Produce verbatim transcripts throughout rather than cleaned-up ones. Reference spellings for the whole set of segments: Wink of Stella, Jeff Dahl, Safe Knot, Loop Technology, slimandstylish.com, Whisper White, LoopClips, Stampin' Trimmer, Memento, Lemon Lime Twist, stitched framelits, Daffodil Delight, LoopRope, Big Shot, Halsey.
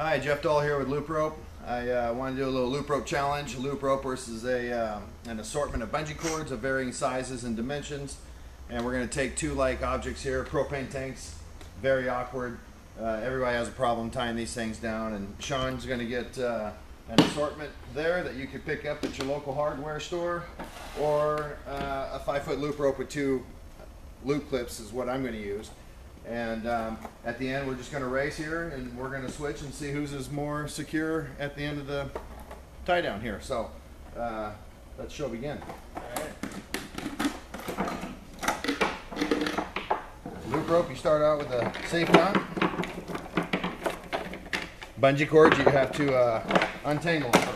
Hi, Jeff Dahl here with Loop Rope. I uh, want to do a little loop rope challenge. Loop rope versus a, uh, an assortment of bungee cords of varying sizes and dimensions. And we're going to take two like objects here, propane tanks, very awkward. Uh, everybody has a problem tying these things down. And Sean's going to get uh, an assortment there that you can pick up at your local hardware store, or uh, a five foot loop rope with two loop clips is what I'm going to use. And um, at the end, we're just going to race here, and we're going to switch and see whose is more secure at the end of the tie down here. So uh, let's show begin. All right. Loop rope, you start out with a safe knot. Bungee cords, you have to uh, untangle first.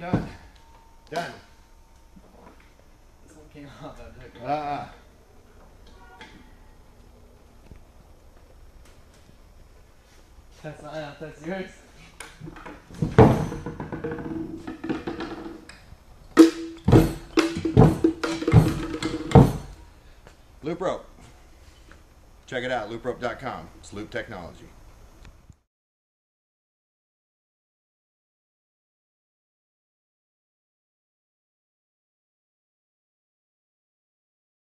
Done. Done. This one came out that big. Ah. That's not enough. That's yours. Loop Rope. Check it out. loop rope dot com. It's Loop Technology.